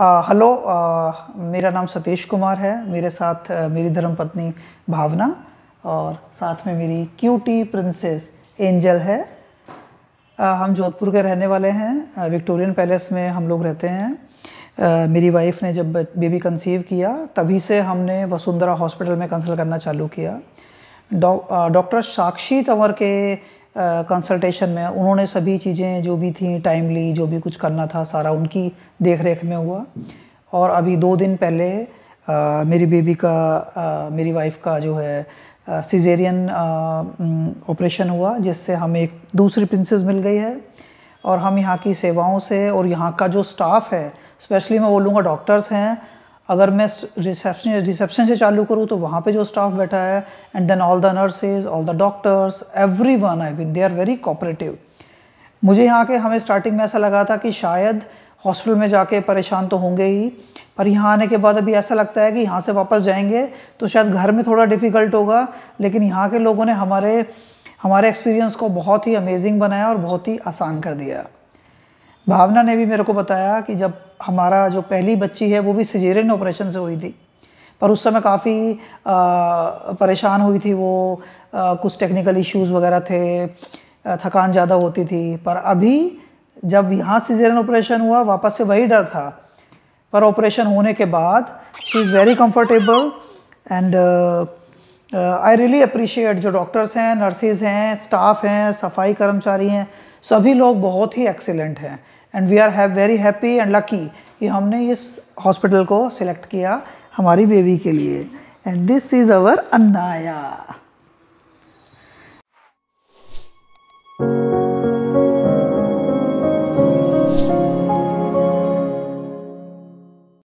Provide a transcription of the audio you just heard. Hello, मेरा नाम सतीश कुमार है। मेरे साथ मेरी धर्मपत्नी भावना और साथ में मेरी क्यूटी प्रिंसेस एंजल है। हम जोधपुर के रहने वाले हैं। विक्टोरियन पैलेस में हम लोग रहते हैं। मेरी वाइफ ने जब बेबी कंसीव किया तभी से हमने वसुंधरा हॉस्पिटल में कंसल्ट करना चालू किया। डॉक्टर साक्षी तंवर के कंसल्टेशन में उन्होंने सभी चीज़ें जो भी थी टाइमली, जो भी कुछ करना था सारा उनकी देखरेख में हुआ। और अभी 2 दिन पहले मेरी बेबी का मेरी वाइफ का जो है सिजेरियन ऑपरेशन हुआ, जिससे हमें एक दूसरी प्रिंसेस मिल गई है। और हम यहाँ की सेवाओं से और यहाँ का जो स्टाफ है, स्पेशली मैं बोलूँगा डॉक्टर्स हैं। अगर मैं रिसेप्शन से चालू करूँ तो वहाँ पे जो स्टाफ बैठा है, and then all the nurses, all the doctors, everyone I mean they are very cooperative. मुझे यहाँ के हमें स्टार्टिंग में ऐसा लगा था कि शायद हॉस्पिटल में जाके परेशान तो होंगे ही, पर यहाँ आने के बाद अभी ऐसा लगता है कि यहाँ से वापस जाएंगे तो शायद घर में थोड़ा डिफ़िकल्ट होगा, लेकिन यहाँ के लोगों ने हमारे एक्सपीरियंस को बहुत ही अमेजिंग बनाया और बहुत ही आसान कर दिया। भावना ने भी मेरे को बताया कि जब हमारा जो पहली बच्ची है वो भी सिजेरियन ऑपरेशन से हुई थी, पर उस समय काफ़ी परेशान हुई थी वो, कुछ टेक्निकल इश्यूज़ वगैरह थे, थकान ज़्यादा होती थी। पर अभी जब यहाँ सिजेरियन ऑपरेशन हुआ वापस से वही डर था, पर ऑपरेशन होने के बाद she is very comfortable. And I really appreciate जो डॉक्टर्स हैं, नर्सेज हैं, स्टाफ हैं, सफाई कर्मचारी हैं, सभी लोग बहुत ही एक्सीलेंट हैं। And we are very happy and lucky कि हमने इस हॉस्पिटल को सिलेक्ट किया हमारी बेबी के लिए। And this is our Annaya.